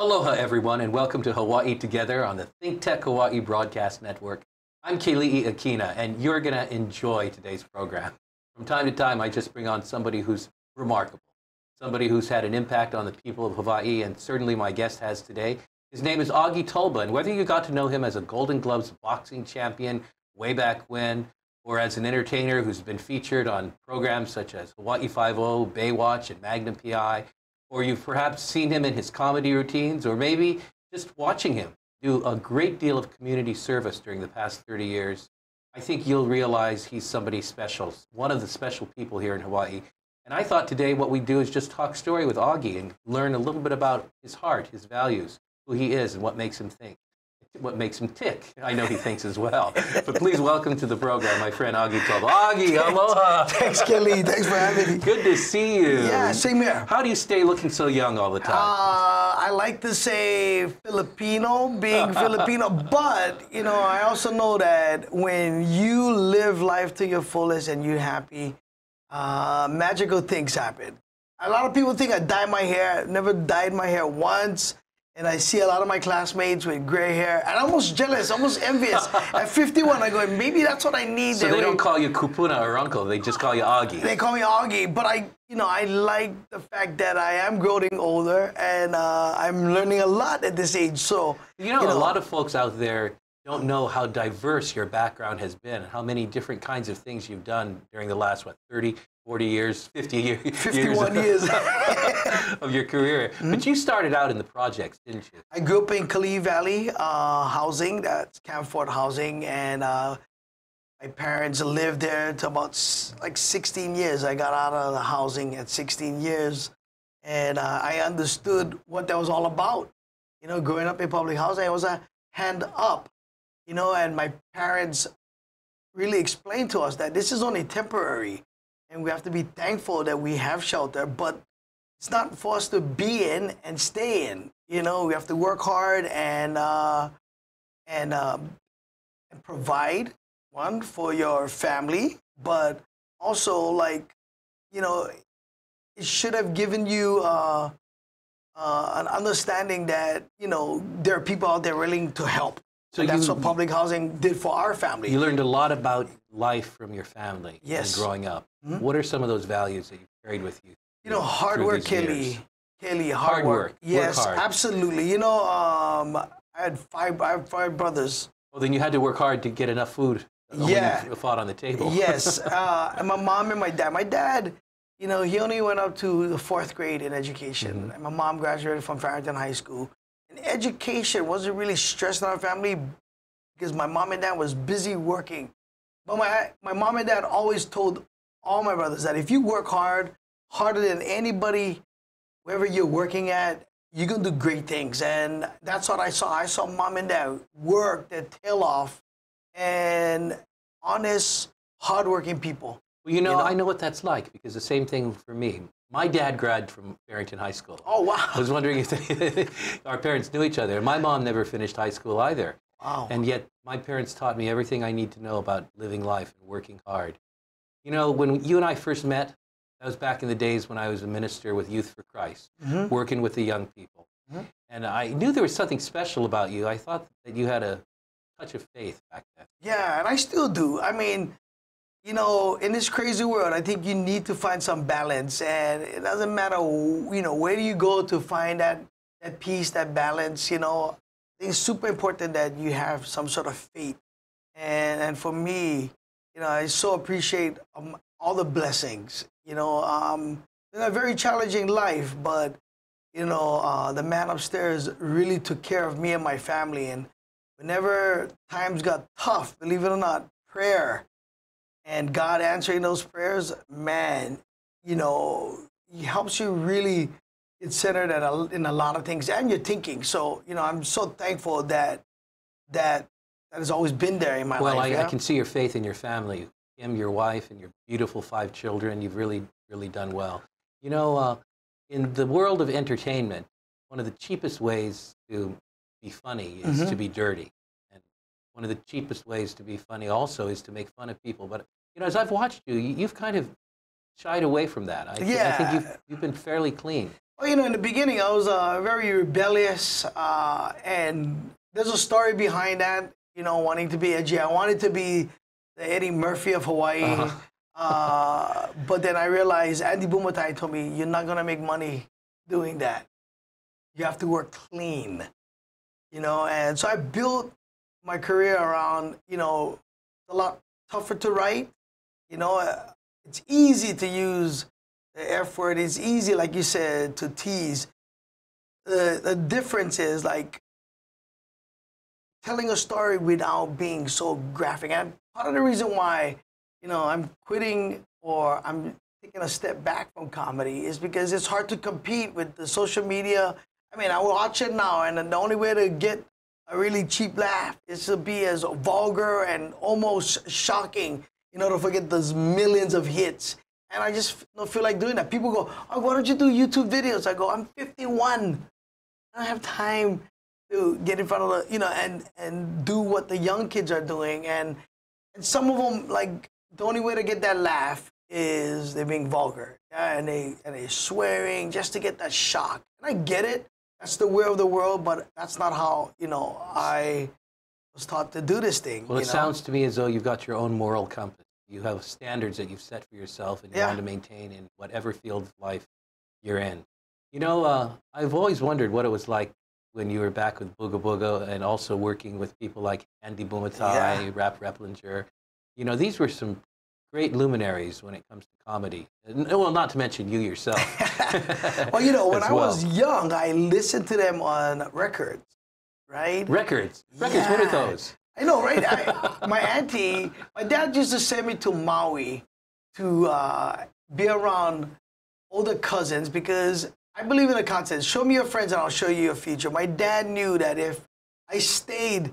Aloha, everyone, and welcome to Hawaii Together on the Think Tech Hawaii Broadcast Network. I'm Keli'i Akina, and you're going to enjoy today's program. From time to time, I just bring on somebody who's remarkable, somebody who's had an impact on the people of Hawaii, and certainly my guest has today. His name is Augie Tulba, and whether you got to know him as a Golden Gloves boxing champion way back when, or as an entertainer who's been featured on programs such as Hawaii 5-0, Baywatch, and Magnum PI, or you've perhaps seen him in his comedy routines, or maybe just watching him do a great deal of community service during the past 30 years, I think you'll realize he's somebody special, one of the special people here in Hawaii. And I thought today what we'd do is just talk story with Augie and learn a little bit about his heart, his values, who he is, and what makes him think, what makes him tick. I know he thinks as well. But please welcome to the program my friend Augie Tulba. Augie, aloha. Thanks, Kelly. Thanks for having me. Good to see you. Yeah, same here. How do you stay looking so young all the time? I like to say Filipino, being Filipino. But, you know, I also know that when you live life to your fullest and you're happy, magical things happen. A lot of people think I dye my hair. I've never dyed my hair once. And I see a lot of my classmates with gray hair, and I'm almost jealous, almost envious. At 51, I go, maybe that's what I need. So they don't call you Kupuna or Uncle, they just call you Augie. They call me Augie, but I like the fact that I am growing older, and I'm learning a lot at this age. So a lot of folks out there don't know how diverse your background has been, and how many different kinds of things you've done during the last, what, 30? 40 years, 50 years. 51 years of your career. Mm-hmm. But you started out in the projects, didn't you? I grew up in Kalee Valley housing, that's Camp Ford housing, and my parents lived there until about like 16 years. I got out of the housing at 16 years, and I understood what that was all about. You know, growing up in public housing, I was a hand up, you know, and my parents really explained to us that this is only temporary. And we have to be thankful that we have shelter, but it's not for us to be in and stay in. You know, we have to work hard and provide, one, for your family, but also, like, you know, it should have given you an understanding that, you know, there are people out there willing to help. So that's what public housing did for our family. You learned a lot about life from your family. Yes. Growing up. Mm-hmm. What are some of those values that you carried with you? You know, hard work, Kelly. Kelly, hard work. Yes, work hard. Absolutely. You know, I have five brothers. Well, then you had to work hard to get enough food. Yeah. When you fought on the table. Yes. And my mom and my dad. My dad, you know, he only went up to the fourth grade in education. Mm-hmm. And my mom graduated from Farrington High School. Education wasn't really stressed on our family because my mom and dad was busy working. But my mom and dad always told all my brothers that if you work hard, harder than anybody, wherever you're working at, you're going to do great things. And that's what I saw. I saw mom and dad work their tail off, and honest, hardworking people. Well, you know, I know what that's like because the same thing for me. My dad graduated from Farrington High School. Oh, wow. I was wondering if our parents knew each other. My mom never finished high school either. Wow. And yet my parents taught me everything I need to know about living life and working hard. You know, when you and I first met, that was back in the days when I was a minister with Youth for Christ, mm-hmm. working with the young people. Mm-hmm. And I knew there was something special about you. I thought that you had a touch of faith back then. Yeah, and I still do. I mean, you know, in this crazy world, I think you need to find some balance, and it doesn't matter, you know, where do you go to find that peace, that balance, you know. It's super important that you have some sort of faith. And for me, you know, I so appreciate all the blessings, you know. It's a very challenging life, but, you know, the man upstairs really took care of me and my family, and whenever times got tough, believe it or not, prayer. And God answering those prayers, man, you know, He helps you really get centered in a lot of things and your thinking. So, you know, I'm so thankful that has always been there in my life. Well, I can see your faith in your family, Kim, your wife, and your beautiful 5 children. You've really, really done well. You know, in the world of entertainment, one of the cheapest ways to be funny is mm-hmm. to be dirty. And one of the cheapest ways to be funny also is to make fun of people. But you know, as I've watched you, you've kind of shied away from that. I think you've been fairly clean. Well, you know, in the beginning, I was very rebellious, and there's a story behind that, you know, wanting to be edgy. I wanted to be the Eddie Murphy of Hawaii, but then I realized Andy Bumatai told me, you're not going to make money doing that. You have to work clean, you know, and so I built my career around, you know, a lot tougher to write. You know, it's easy to use the F word. It's easy, like you said, to tease. The difference is like telling a story without being so graphic. And part of the reason why, you know, I'm quitting or I'm taking a step back from comedy is because it's hard to compete with the social media. I mean, I watch it now, and the only way to get a really cheap laugh is to be as vulgar and almost shocking, you know, to forget those millions of hits. And I just don't feel like doing that. People go, oh, why don't you do YouTube videos? I go, I'm 51. I don't have time to get in front of the, you know, and do what the young kids are doing. And some of them, like, the only way to get that laugh is they're being vulgar. Yeah? And they're swearing just to get that shock. And I get it. That's the way of the world, but that's not how, you know, I was taught to do this thing. Well, it sounds to me as though you've got your own moral compass. You have standards that you've set for yourself and you want to maintain in whatever field of life you're in. You know, I've always wondered what it was like when you were back with Booga Booga and also working with people like Andy Bumatai, Rap Replinger. You know, these were some great luminaries when it comes to comedy. And, well, not to mention you yourself. Well, you know, when I was young, I listened to them on records, right? Records. Records, what are those? I know, right? My auntie, my dad used to send me to Maui to be around older cousins because I believe in the concept. Show me your friends and I'll show you your future. My dad knew that if I stayed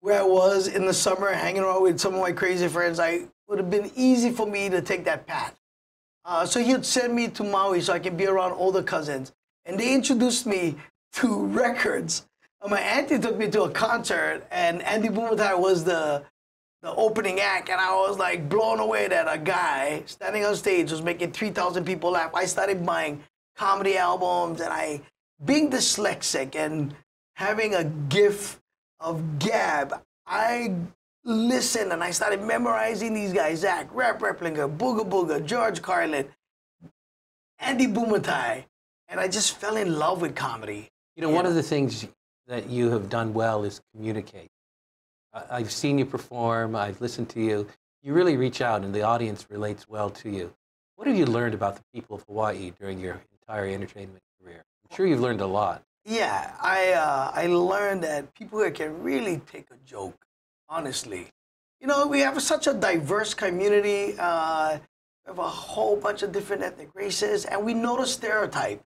where I was in the summer hanging around with some of my crazy friends, it would have been easy for me to take that path. So he'd send me to Maui so I could be around older cousins. And they introduced me to records. And my auntie took me to a concert, and Andy Bumatai was the opening act. And I was like blown away that a guy standing on stage was making 3,000 people laugh. I started buying comedy albums, and being dyslexic and having a gift of gab, I listened and I started memorizing these guys: Zach, Rap Replinger, Booga Booga, George Carlin, Andy Bumatai, and I just fell in love with comedy. You know, one of the things that you have done well is communicate. I've seen you perform, I've listened to you. You really reach out and the audience relates well to you. What have you learned about the people of Hawaii during your entire entertainment career? I'm sure you've learned a lot. Yeah, I learned that people here can really take a joke. Honestly, you know, we have such a diverse community. We have a whole bunch of different ethnic races, and we know the stereotype,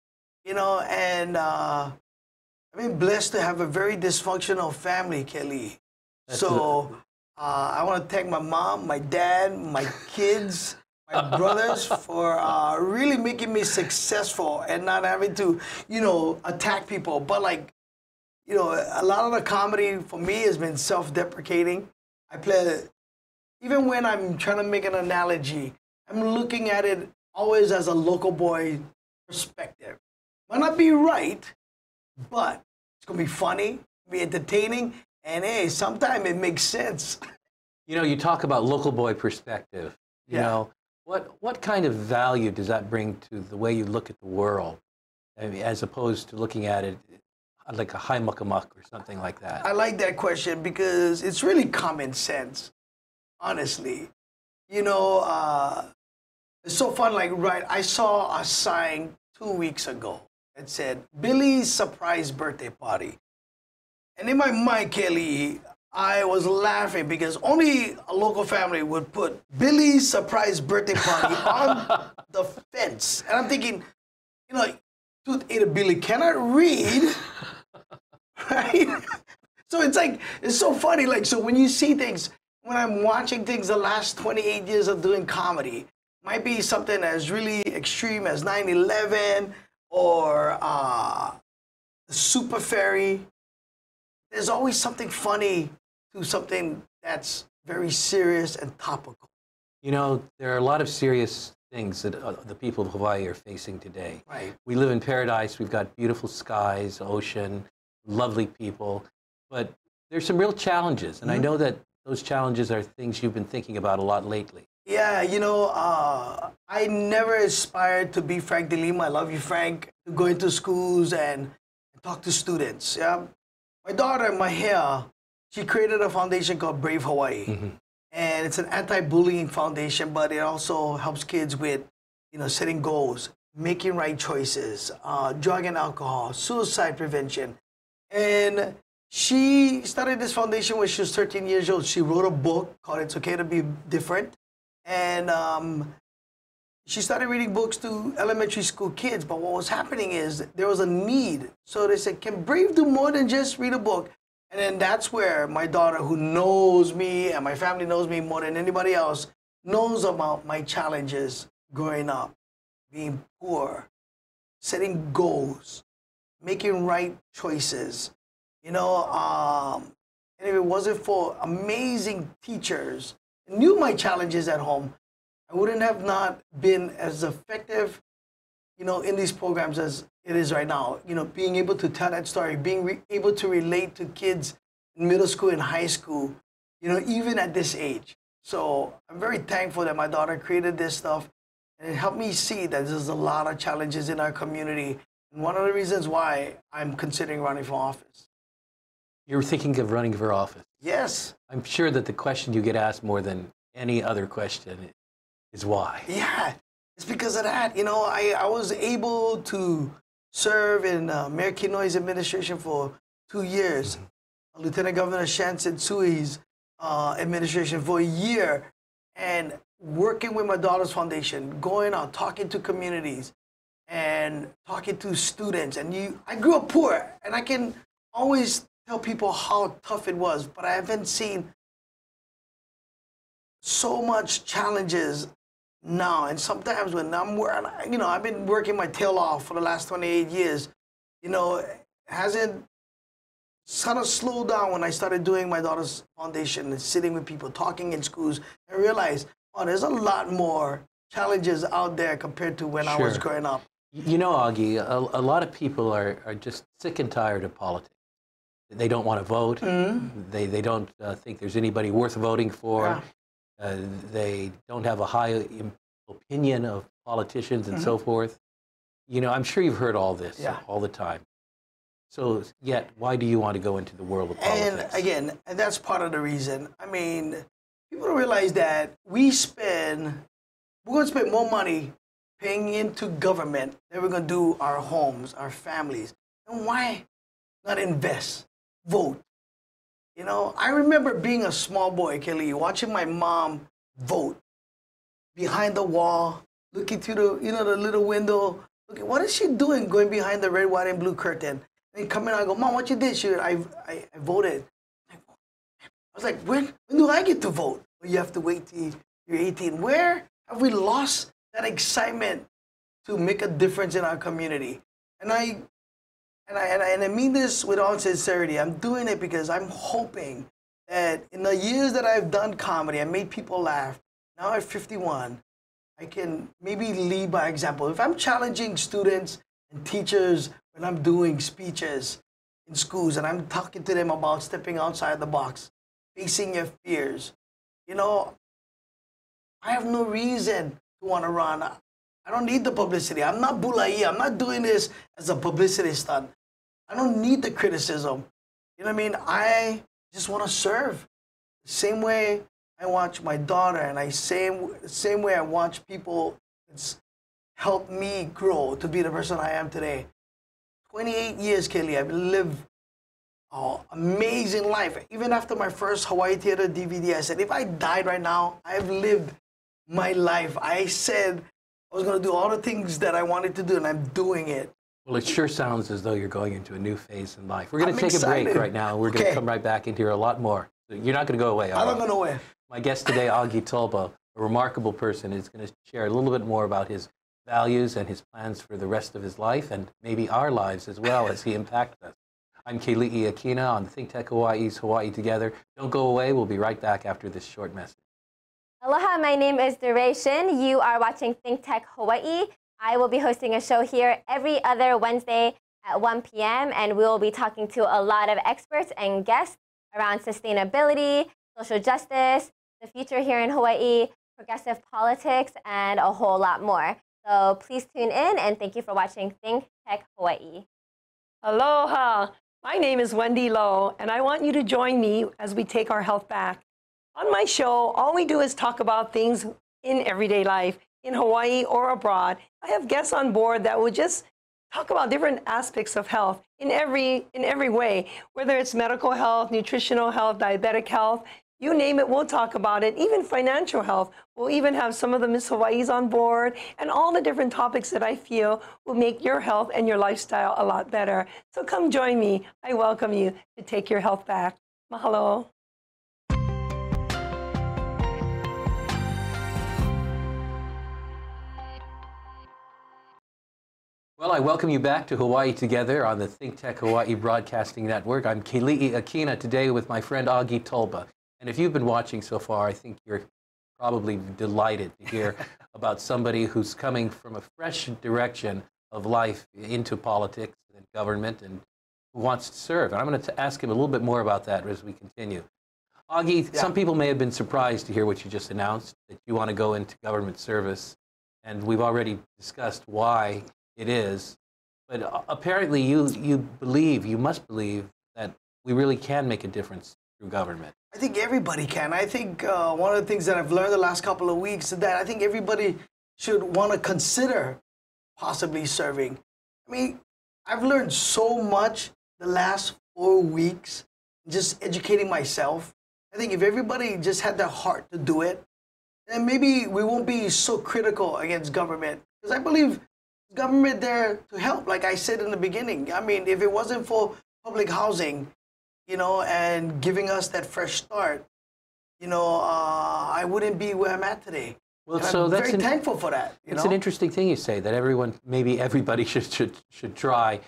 you know. And I've been blessed to have a very dysfunctional family, Keli'i. So I want to thank my mom, my dad, my kids, my brothers for really making me successful and not having to, you know, attack people, but like, you know, a lot of the comedy for me has been self-deprecating. Even when I'm trying to make an analogy, I'm looking at it always as a local boy perspective. Might not be right, but it's going to be funny, be entertaining, and hey, sometimes it makes sense. You know, you talk about local boy perspective. You know, what kind of value does that bring to the way you look at the world, I mean, as opposed to looking at it like a high muck-a-muck or something like that? I like that question because it's really common sense, honestly. You know, it's so fun, like, right, I saw a sign 2 weeks ago that said, Billy's surprise birthday party. And in my mind, Keli'i, I was laughing because only a local family would put Billy's surprise birthday party on the fence. And I'm thinking, you know, dude, either Billy cannot read, right? So it's like, it's so funny. Like, so when you see things, when I'm watching things, the last 28 years of doing comedy might be something as really extreme as 9/11 or Super Ferry. There's always something funny to something that's very serious and topical. You know, there are a lot of serious things that the people of Hawaii are facing today. Right. We live in paradise. We've got beautiful skies, ocean, lovely people, but there's some real challenges. And I know that those challenges are things you've been thinking about a lot lately. Yeah, you know, I never aspired to be Frank DeLima. I love you, Frank. To go into schools and talk to students. Yeah? My daughter, Mahia, she created a foundation called Brave Hawaii. And it's an anti-bullying foundation, but it also helps kids with, you know, setting goals, making right choices, drug and alcohol, suicide prevention. And she started this foundation when she was 13 years old. She wrote a book called It's Okay to Be Different. And she started reading books to elementary school kids. But what was happening is there was a need. So they said, can Brave do more than just read a book? And then that's where my daughter, who knows me and my family knows me more than anybody else, knows about my challenges growing up, being poor, setting goals, making right choices. You know, and if it wasn't for amazing teachers who knew my challenges at home, I wouldn't have not been as effective, you know, in these programs as it is right now. You know, being able to tell that story, being able to relate to kids in middle school and high school, you know, even at this age. So I'm very thankful that my daughter created this stuff, and it helped me see that there's a lot of challenges in our community. And one of the reasons why I'm considering running for office. You're thinking of running for office? Yes. I'm sure that the question you get asked more than any other question is why. Yeah. It's because of that. You know, I was able to serve in Mayor Kinoi's administration for 2 years, Lieutenant Governor Shansen Tsui's administration for a year, and working with my daughter's foundation, going out, talking to communities, and talking to students. And I grew up poor, and I can always tell people how tough it was, but I haven't seen so much challenges now. And sometimes when I'm, you know, I've been working my tail off for the last 28 years, you know, hasn't sort of slowed down when I started doing my daughter's foundation and sitting with people, talking in schools, and realized, oh, there's a lot more challenges out there compared to when I was growing up. You know, Augie, a lot of people are just sick and tired of politics. They don't want to vote. They don't think there's anybody worth voting for. Yeah. They don't have a high opinion of politicians and so forth. You know, I'm sure you've heard all this all the time. So yet, why do you want to go into the world of politics? And again, and that's part of the reason. I mean, people don't realize that we're going to spend more money paying into government than we're going to do our homes, our families. And why not invest, vote? You know, I remember being a small boy, Keli'i, watching my mom vote behind the wall, looking through the, you know, the little window. Looking, what is she doing going behind the red, white, and blue curtain? And coming out, I go, Mom, what you did? She goes, I voted. I was like, when do I get to vote? Well, you have to wait till you're 18. Where have we lost that excitement to make a difference in our community? And I mean this with all sincerity. I'm doing it because I'm hoping that in the years that I've done comedy, I made people laugh. Now at 51, I can maybe lead by example. If I'm challenging students and teachers when I'm doing speeches in schools and I'm talking to them about stepping outside the box, facing your fears, you know, I have no reason to want to run. I don't need the publicity. I'm not Bulai. I'm not doing this as a publicity stunt. I don't need the criticism. You know what I mean? I just want to serve. The same way I watch my daughter, and same way I watch people help me grow to be the person I am today. 28 years, Keli'i, I've lived an amazing life. Even after my first Hawaii Theater DVD, I said, if I died right now, I've lived my life. I said I was going to do all the things that I wanted to do, and I'm doing it. Well, it sure sounds as though you're going into a new phase in life. We're going to take a break right now. We're going to come right back into a lot more. You're not going to go away. I'm not going away. My guest today, Augie Tulba, a remarkable person, is going to share a little bit more about his values and his plans for the rest of his life and maybe our lives as well as he impacts us. I'm Keli'i Akina on Think Tech Hawaii's Hawaii Together. Don't go away. We'll be right back after this short message. Aloha, my name is Duration. You are watching Think Tech Hawaii. I will be hosting a show here every other Wednesday at 1 p.m. and we will be talking to a lot of experts and guests around sustainability, social justice, the future here in Hawaii, progressive politics, and a whole lot more. So please tune in and thank you for watching Think Tech Hawaii. Aloha! My name is Wendy Lowe, and I want you to join me as we take our health back. On my show, all we do is talk about things in everyday life, in Hawaii or abroad. I have guests on board that will just talk about different aspects of health in every way, whether it's medical health, nutritional health, diabetic health, you name it, we'll talk about it, even financial health. We'll even have some of the Miss Hawaiis on board and all the different topics that I feel will make your health and your lifestyle a lot better. So come join me. I welcome you to take your health back. Mahalo. Well, I welcome you back to Hawaii Together on the Think Tech Hawaii Broadcasting Network. I'm Keli'i Akina today with my friend Augie Tulba. And if you've been watching so far, I think you're probably delighted to hear about somebody who's coming from a fresh direction of life into politics and government and who wants to serve. And I'm going to ask him a little bit more about that as we continue. Augie, some people may have been surprised to hear what you just announced, that you want to go into government service. And we've already discussed why it is, but apparently you must believe that we really can make a difference through government. I think everybody can. I think one of the things that I've learned the last couple of weeks is that I think everybody should want to consider possibly serving. I mean, I've learned so much the last 4 weeks, just educating myself. I think if everybody just had the heart to do it, then maybe we won't be so critical against government, because I believe government there to help, like I said in the beginning. I mean, if it wasn't for public housing, you know, and giving us that fresh start, you know, I wouldn't be where I'm at today. Well, so I'm very thankful for that. It's an interesting thing you say, that everyone, maybe everybody should try,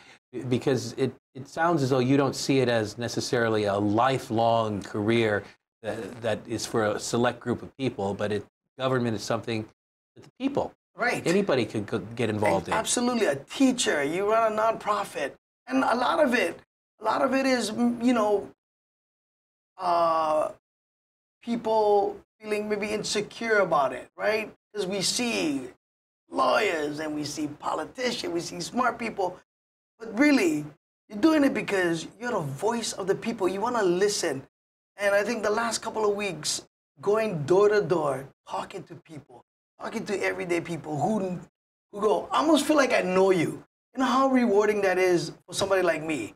because it sounds as though you don't see it as necessarily a lifelong career that is for a select group of people, but government is something that the people. Right. Anybody could get involved in. Absolutely. A teacher, you run a nonprofit. And a lot of it is, you know, people feeling maybe insecure about it, right? Because we see lawyers and we see politicians, we see smart people. But really, you're doing it because you're the voice of the people. You want to listen. And I think the last couple of weeks, going door to door, talking to people, talking to everyday people who go, I almost feel like I know you. You know how rewarding that is for somebody like me,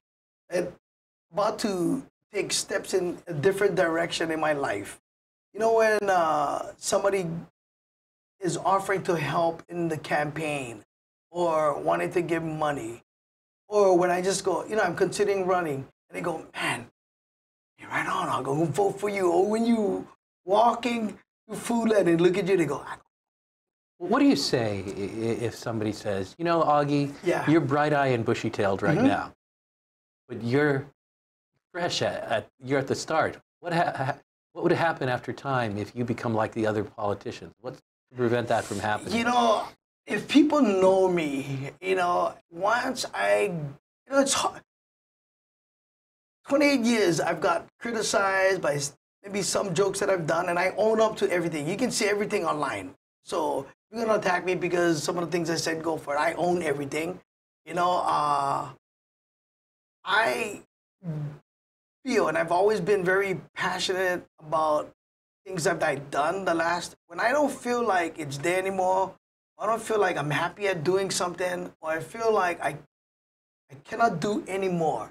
and about to take steps in a different direction in my life. You know, when somebody is offering to help in the campaign or wanting to give money, or when I just go, you know, I'm considering running, and they go, man, you're right on, I'll go vote for you. Or when you walking to Foodland and look at you, they go, what do you say if somebody says, you know, Augie, you're bright-eyed and bushy-tailed right now, but you're fresh, you're at the start. What would happen after time if you become like the other politicians? What would prevent that from happening? You know, if people know me, you know, once you know, it's hard. 28 years, I've got criticized by maybe some jokes that I've done, and I own up to everything. You can see everything online. So you're going to attack me because some of the things I said, go for it. I own everything. You know, I feel, and I've always been very passionate about things that I've done when I don't feel like it's there anymore, I don't feel like I'm happy at doing something, or I feel like I cannot do anymore.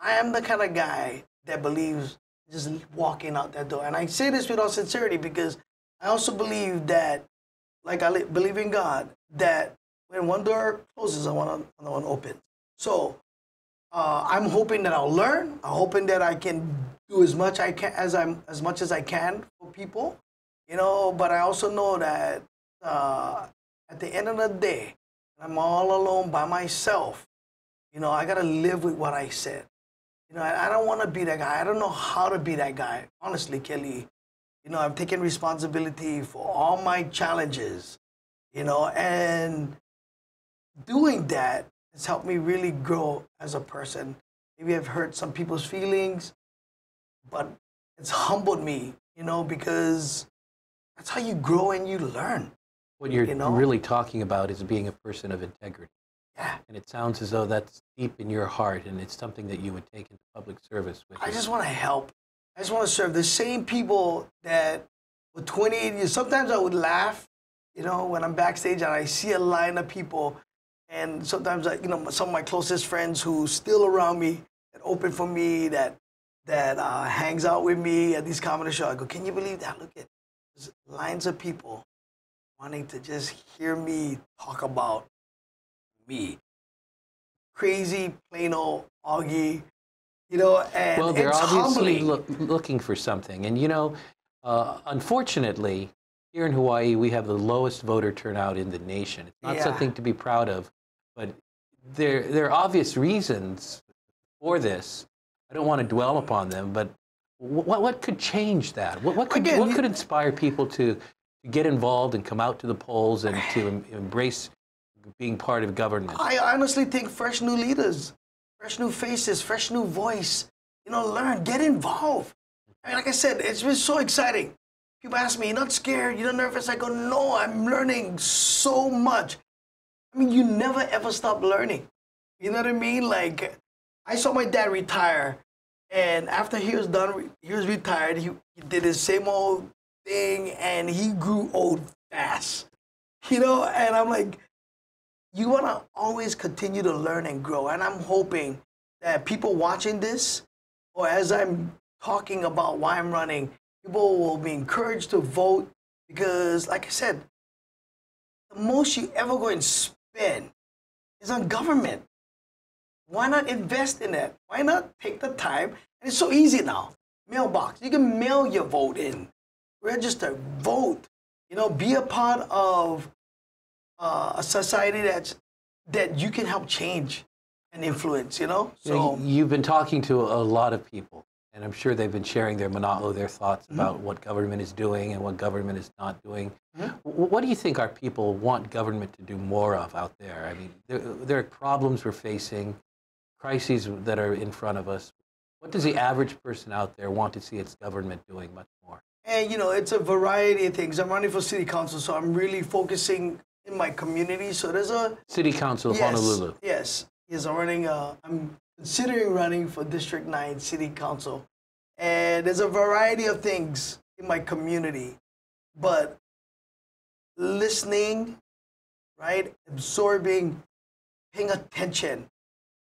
I am the kind of guy that believes just walking out that door. And I say this with all sincerity because I also believe that, like I believe in God, that when one door closes, another one opens. So I'm hoping that I'll learn. I'm hoping that I can do as much as I can for people, you know. But I also know that at the end of the day, I'm all alone by myself. You know, I gotta live with what I said. You know, I don't want to be that guy. I don't know how to be that guy, honestly, Kelly. You know, I've taken responsibility for all my challenges, you know, and doing that has helped me really grow as a person. Maybe I've hurt some people's feelings, but it's humbled me, you know, because that's how you grow and you learn. What you're really talking about is being a person of integrity. Yeah. And it sounds as though that's deep in your heart, and it's something that you would take into public service with. I just want to help. I just want to serve the same people that for 28 years, sometimes I would laugh, you know, when I'm backstage and I see a line of people, and sometimes, you know, some of my closest friends who still around me, that open for me, that hangs out with me at these comedy shows, I go, can you believe that? Look at there's lines of people wanting to just hear me talk about me. Crazy, plain old Augie. You know, and well, they're obviously looking for something. And, you know, unfortunately, here in Hawaii, we have the lowest voter turnout in the nation. It's not something to be proud of, but there are obvious reasons for this. I don't want to dwell upon them, but what could change that? What could inspire people to get involved and come out to the polls and to embrace being part of government? I honestly think fresh new leaders. Fresh new faces, fresh new voice, you know, learn, get involved. I mean, like I said, it's been so exciting. People ask me, you're not scared, you're not nervous? I go, no, I'm learning so much. I mean, you never ever stop learning. You know what I mean? Like, I saw my dad retire, and after he was done, he was retired, he did his same old thing, and he grew old fast. You know, and I'm like, you want to always continue to learn and grow. And I'm hoping that people watching this, or as I'm talking about why I'm running, people will be encouraged to vote, because, like I said, the most you ever go and spend is on government. Why not invest in that? Why not take the time? And it's so easy now. Mailbox. You can mail your vote in. Register. Vote. You know, be a part of a society that you can help change and influence, you know? So you've been talking to a lot of people, and I'm sure they've been sharing their thoughts about what government is doing and what government is not doing. What do you think our people want government to do more of out there? I mean, there are problems we're facing, crises that are in front of us. What does the average person out there want to see its government doing much more? And, you know, it's a variety of things. I'm running for city council, so I'm really focusing in my community. So there's a city council of Honolulu. Yes, I'm considering running for District 9 city council, and there's a variety of things in my community. But listening, right, absorbing, paying attention,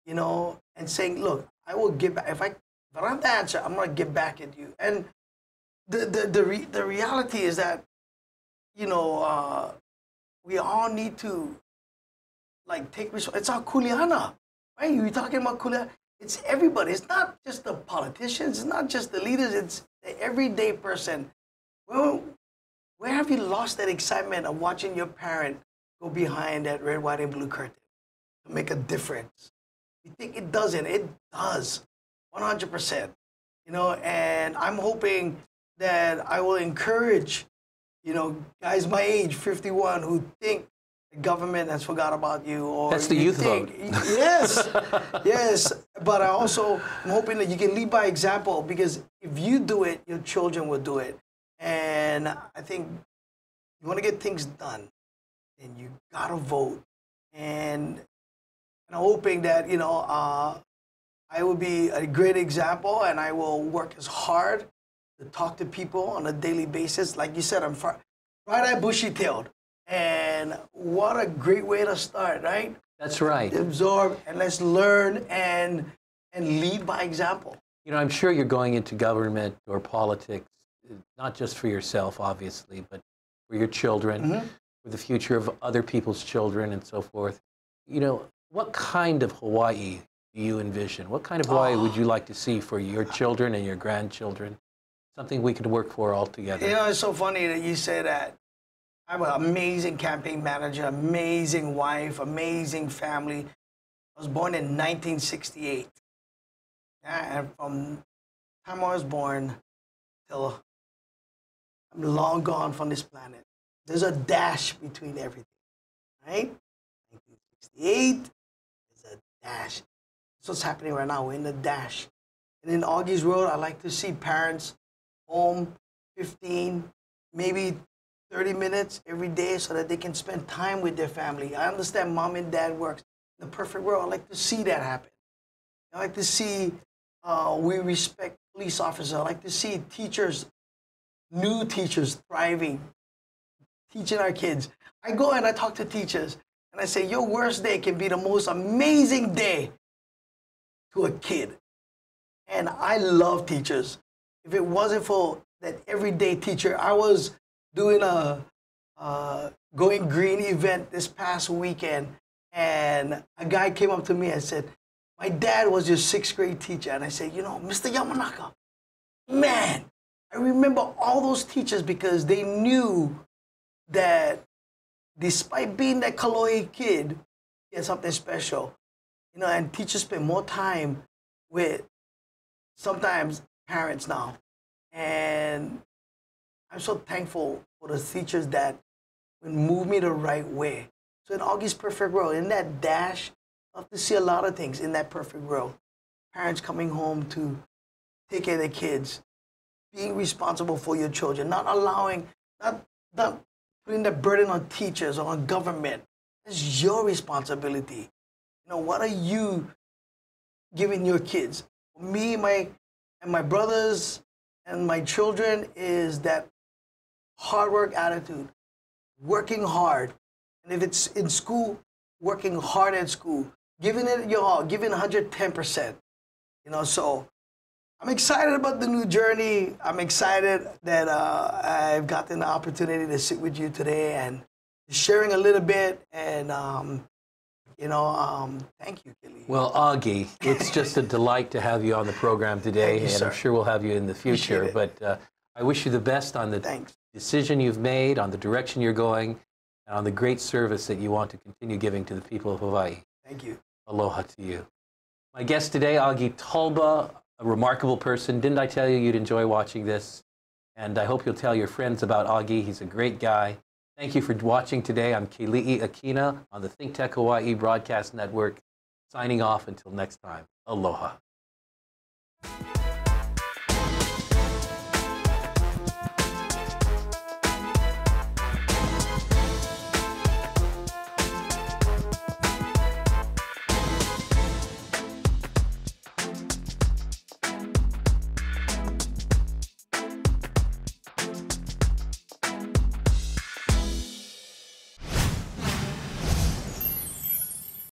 you know, and saying, look, I will give back. If I don't have the answer, I'm gonna give back at you. And the reality is that, you know, we all need to, like, take responsibility. It's our kuleana, right? You're talking about kuleana. It's everybody. It's not just the politicians. It's not just the leaders. It's the everyday person. Where have you lost that excitement of watching your parent go behind that red, white, and blue curtain to make a difference? You think it doesn't. It does, 100%. You know, and I'm hoping that I will encourage, you know, guys my age, 51, who think the government has forgot about you. Or that's the youth vote. Yes, yes. But I also am hoping that you can lead by example, because if you do it, your children will do it. And I think you want to get things done, then you got to vote. And I'm hoping that, you know, I will be a great example, and I will work as hard to talk to people on a daily basis. Like you said, I'm bright-eyed, bushy-tailed. And what a great way to start, right? That's right. Absorb, and let's learn and lead by example. You know, I'm sure you're going into government or politics, not just for yourself, obviously, but for your children, for the future of other people's children and so forth. You know, what kind of Hawaii do you envision? What kind of Hawaii would you like to see for your children and your grandchildren? Something we could work for all together. You know, it's so funny that you say that. I have an amazing campaign manager, amazing wife, amazing family. I was born in 1968. And from the time I was born till I'm long gone from this planet. There's a dash between everything, right? 1968, there's a dash. That's what's happening right now. We're in the dash. And in Augie's world, I like to see parents home 15, maybe 30 minutes every day so that they can spend time with their family. I understand mom and dad works. In the perfect world, I like to see that happen. I like to see we respect police officers. I like to see teachers, new teachers thriving, teaching our kids. I go and I talk to teachers and I say, your worst day can be the most amazing day to a kid. And I love teachers. If it wasn't for that everyday teacher, I was doing a Going Green event this past weekend, and a guy came up to me and said, my dad was your 6th grade teacher. And I said, you know, Mr. Yamanaka, man, I remember all those teachers because they knew that despite being that Kalohi kid, he had something special. You know, and teachers spend more time with sometimes parents now. And I'm so thankful for the teachers that would move me the right way. So in Augie's perfect world, in that dash, I love to see a lot of things in that perfect world. Parents coming home to take care of their kids, being responsible for your children, not allowing, not putting the burden on teachers or on government. It's your responsibility. You know, what are you giving your kids? For me, my brothers and my children is that hard work attitude, working hard. And if it's in school, working hard at school, giving it your all, giving 110%. You know, so I'm excited about the new journey. I'm excited that I've gotten the opportunity to sit with you today and sharing a little bit. And you know, thank you, Keli'i. Well, Augie, it's just a delight to have you on the program today, you, and sir. I'm sure we'll have you in the future. But I wish you the best on the decision you've made, on the direction you're going, and on the great service that you want to continue giving to the people of Hawaii. Thank you. Aloha to you. My guest today, Augie Tulba, a remarkable person. Didn't I tell you you'd enjoy watching this? And I hope you'll tell your friends about Augie. He's a great guy. Thank you for watching today. I'm Keli'i Akina on the Think Tech Hawaii Broadcast Network, signing off until next time. Aloha.